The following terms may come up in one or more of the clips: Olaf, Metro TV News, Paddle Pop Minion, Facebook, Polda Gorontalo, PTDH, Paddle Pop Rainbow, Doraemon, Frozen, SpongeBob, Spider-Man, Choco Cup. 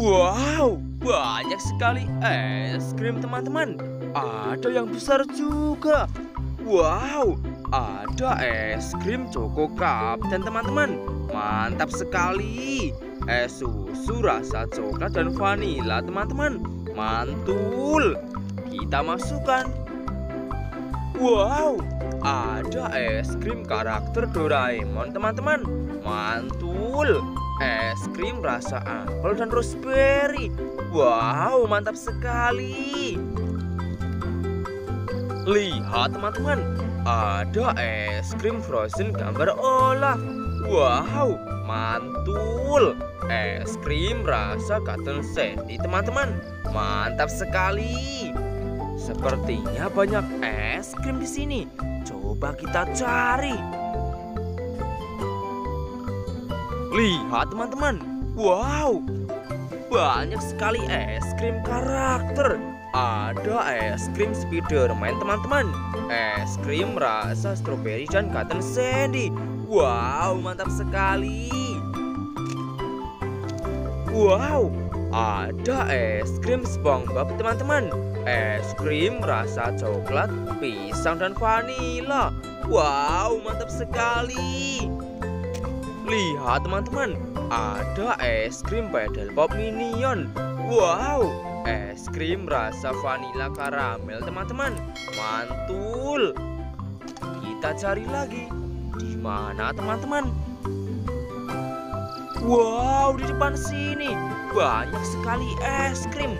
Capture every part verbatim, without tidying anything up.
Wow, banyak sekali es krim teman-teman. Ada yang besar juga. Wow, ada es krim Choco Cup dan teman-teman. Mantap sekali. Es susu rasa coklat dan vanila teman-teman. Mantul. Kita masukkan. Wow, ada es krim karakter Doraemon teman-teman. Mantul. Es krim rasa apel dan raspberry. Wow, mantap sekali. Lihat teman-teman, ada es krim Frozen gambar Olaf. Wow, mantul. Es krim rasa cotton candy teman-teman. Mantap sekali. Sepertinya banyak es krim di sini. Coba kita cari. Lihat teman-teman, wow, banyak sekali es krim karakter. Ada es krim Spider-Man teman-teman. Es krim rasa stroberi dan cotton candy. Wow, mantap sekali. Wow, ada es krim SpongeBob teman-teman. Es krim rasa coklat, pisang dan vanila. Wow, mantap sekali. Lihat teman-teman, ada es krim Paddle Pop Minion. Wow, es krim rasa vanila karamel teman-teman. Mantul. Kita cari lagi. Di mana teman-teman? Wow, di depan sini banyak sekali es krim.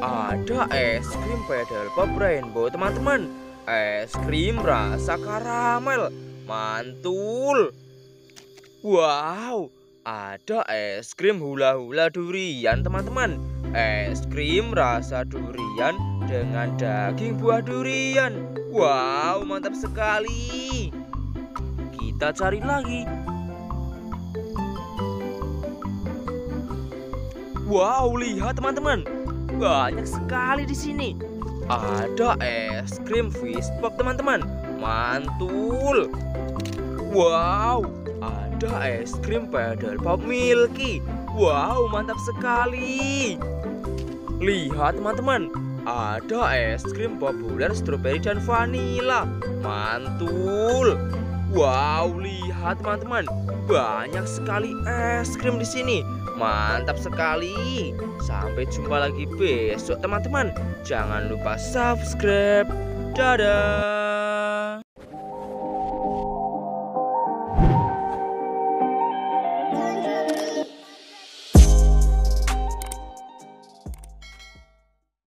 Ada es krim Paddle Pop Rainbow teman-teman. Es krim rasa karamel. Mantul. Wow, ada es krim hula-hula durian teman-teman. Es krim rasa durian dengan daging buah durian. Wow, mantap sekali. Kita cari lagi. Wow, lihat teman-teman, banyak sekali di sini. Ada es krim Facebook teman-teman. Mantul. Wow, ada es krim Paddle Pop Milky. Wow, mantap sekali. Lihat teman-teman, ada es krim populer stroberi dan vanila. Mantul. Wow, lihat teman-teman, banyak sekali es krim di sini. Mantap sekali. Sampai jumpa lagi besok teman-teman. Jangan lupa subscribe. Dadah.